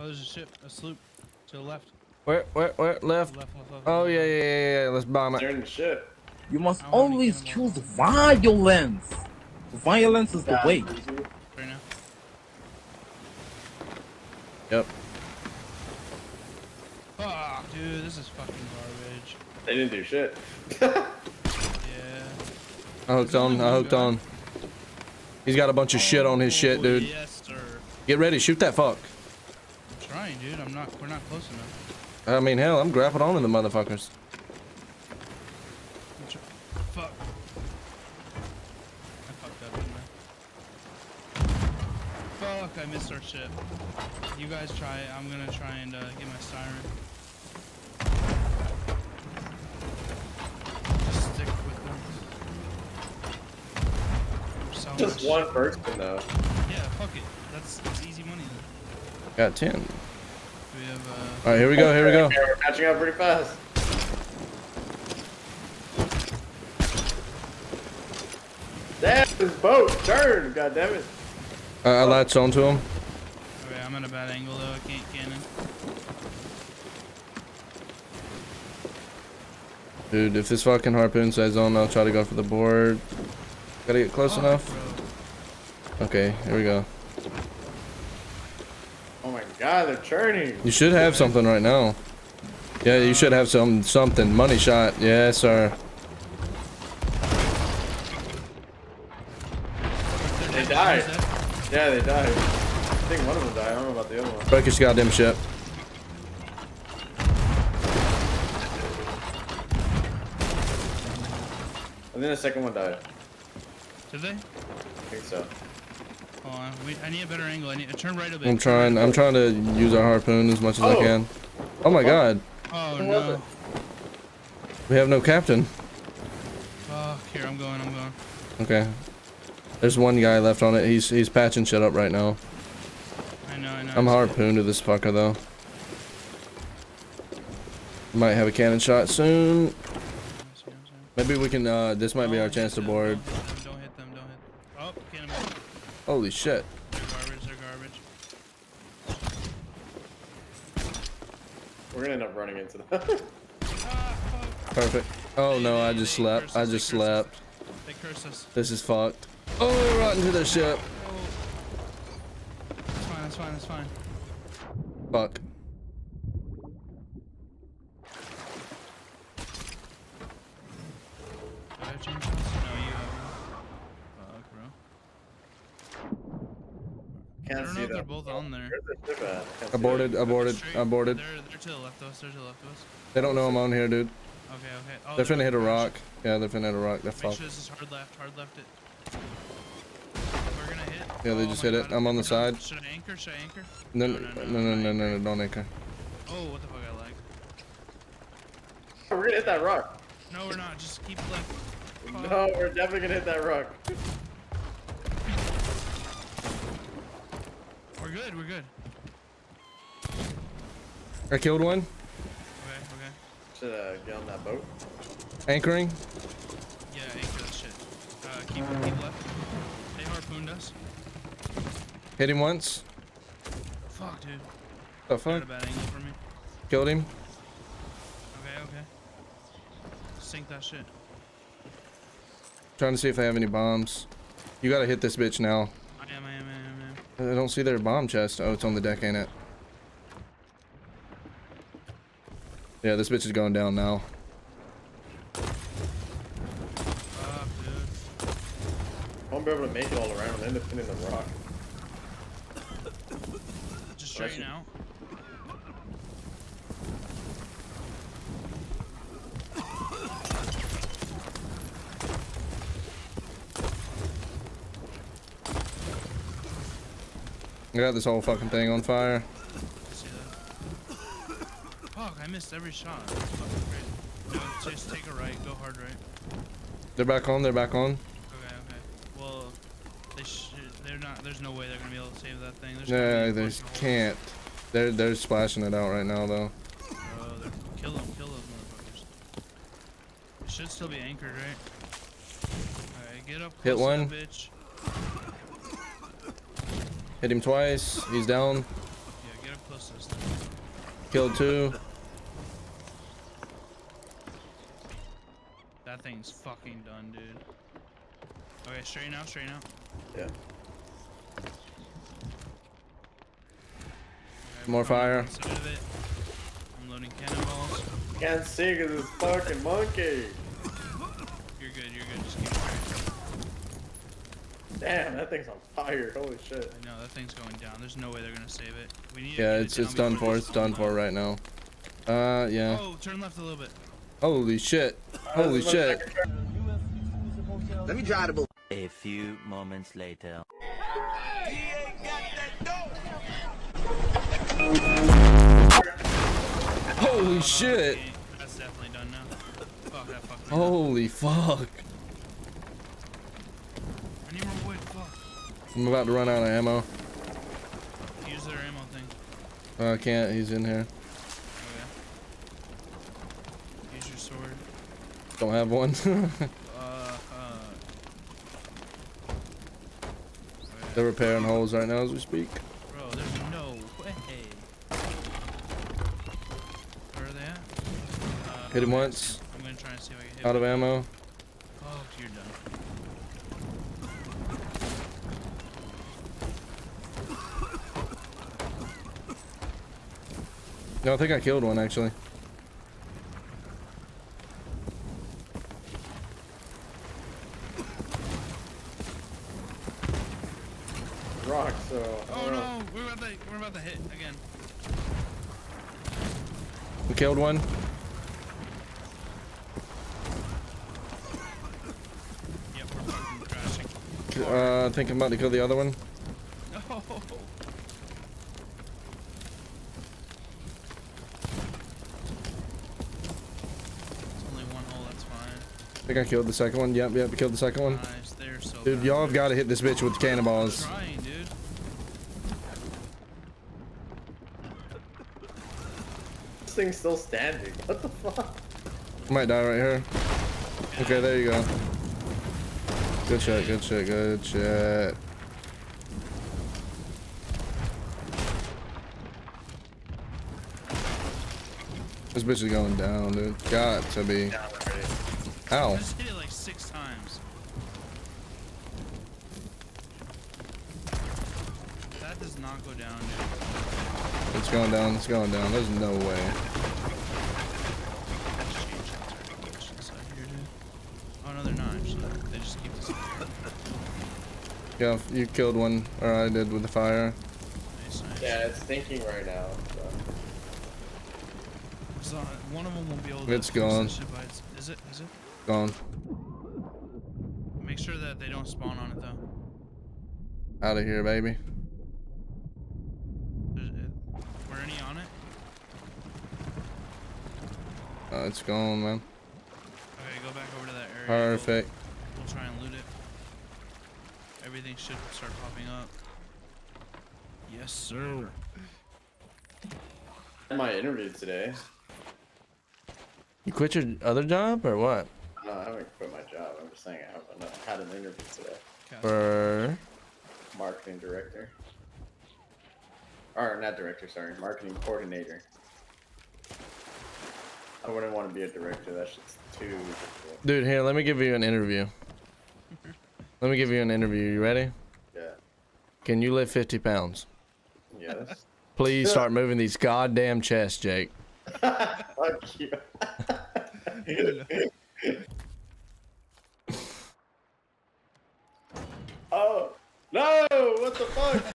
Oh, there's a ship, a sloop to the left. Where, left? Left. Oh, yeah. Let's bomb it. Turn the ship. You must always choose violence. Violence is the way. Right now. Yep. Oh, dude, this is fucking garbage. They didn't do shit. Yeah. I hooked on. He's got a bunch of shit on his shit, dude. Yes, sir. Get ready, shoot that fuck. I'm trying, dude. We're not close enough. I mean, hell, I'm grappling on to the motherfuckers. Fuck. I fucked up, didn't I? Fuck, I missed our ship. You guys try it. I'm gonna try and get my siren. Just stick with them. So just one person, though. Yeah, fuck it. That's easy money. Got 10. We have, all right, here we go. Okay, we're catching up pretty fast. Damn, this boat turned, goddammit. I latched onto him. Okay, I'm at a bad angle though, I can't cannon. Dude, if this fucking harpoon size on, I'll try to go for the board. Gotta get close enough. Bro. Okay, here we go. Oh my god, they're churning. You should have something right now. Yeah, you should have something. Money shot. Yes, sir. They died. Yeah, they died. I think one of them died. I don't know about the other one. Break his goddamn ship. And then the second one died. Did they? I think so. Hold on, I need a better angle. I need to turn right a bit. I'm trying to use our harpoon as much as I can. Oh my god. Oh no. We have no captain. Fuck, here, I'm going. Okay. There's one guy left on it. He's patching shit up right now. I know. I'm harpooned to this fucker though. Might have a cannon shot soon. Maybe we can, this might be our chance to board. Don't hit them. Oh, cannon. Holy shit. They're garbage. We're gonna end up running into them. Perfect. Oh no, I just slept. They curse us. This is fucked. Oh, we're rotten to their ship. That's fine. Fuck. Did I change this? No, you haven't. Fuck, bro. I don't know if they're both on there. Aborted. They're to the left of us. They don't know I'm on here, dude. Okay. Oh, they're finna hit a rock. Yeah, they're finna hit a rock. They're fucked. Make sure this is hard left it. We're gonna hit. Yeah, they just hit it. I'm on the side. Should I anchor? No, don't anchor. Oh, what the fuck, I like. We're gonna hit that rock. No, we're not. Just keep left. No, we're definitely gonna hit that rock. We're good. I killed one. Okay. Should get on that boat. Anchoring? Yeah, anchor that shit. Keep left. They harpooned us. Hit him once. Fuck, dude. The fuck? Got a bad angle for me. Killed him. Okay. Sink that shit. Trying to see if they have any bombs. You gotta hit this bitch now. I am. I don't see their bomb chest. Oh, it's on the deck, ain't it? Yeah, this bitch is going down now. Dude. I won't be able to make it all around and end up hitting the rock. Just straighten out. I got this whole fucking thing on fire. Fuck, I missed every shot. That's fucking crazy. No, just take a right, go hard right. They're back on. Okay. Well, they should, they're not, there's no way they're gonna be able to save that thing. Yeah, they can't. They're splashing it out right now, though. Oh, they're, kill those motherfuckers. It should still be anchored, right? Alright, get up close. Hit one. To that bitch. Hit him twice. He's down. Yeah, get up close to this thing. Killed two. That thing's fucking done, dude. Okay, straighten out, straighten out. Yeah. Okay, more fire. I'm loading cannonballs. Can't see because it's fucking monkey. You're good, you're good. Just keep firing. Damn, that thing's on fire. Holy shit. I know, that thing's going down. There's no way they're going to save it. We need to it's done for. It's done for right now. Yeah. Oh, turn left a little bit. Holy shit. Holy shit. Let me try to believe. A few moments later. He ain't got that dope. Holy shit. That's definitely done now. Fuck that fucking. Holy fuck. I need more wood, fuck. I'm about to run out of ammo. Use their ammo thing. I can't, he's in here. Oh yeah. Use your sword. Don't have one. They're repairing holes right now as we speak. Bro, there's no way. Where are they at? Hit him once. I'm gonna try and see if I can hit him. Out of ammo. Oh, you're done. No, I think I killed one actually. Rock, so oh no, we're about to hit again. We killed one. Yep, we're fucking crashing. I think I'm about to kill the other one. No. It's only one hole, that's fine. I think I killed the second one. Yep, yep, we killed the second one. Nice, they're so dude, y'all have got to hit this bitch with cannonballs. This thing's still standing. What the fuck? I might die right here. Okay, there you go. Good shot, good shot, good shot. This bitch is going down, dude. Got to be. Ow. I just hit it like 6 times. That does not go down, dude. It's going down, it's going down. There's no way. Oh no, they're not actually. They just keep this. Yeah, you killed one, or I did with the fire. Nice, nice. Yeah, it's thinking right now. So. One of them won't be able to. It's gone. Is it? Is it? Gone. Make sure that they don't spawn on it though. Out of here, baby. Oh, it's gone, man. Okay, go back over to that area. Perfect. We'll try and loot it. Everything should start popping up. Yes, sir. My interview today. You quit your other job or what? No, I haven't quit my job. I'm just saying I had an interview today. Okay. For marketing director. Or not director, sorry, marketing coordinator. I wouldn't want to be a director. That shit's too difficult. Dude, here, let me give you an interview. Let me give you an interview. You ready? Yeah. Can you lift 50 pounds? Yes. Please start moving these goddamn chests, Jake. Fuck you. Oh, no! What the fuck?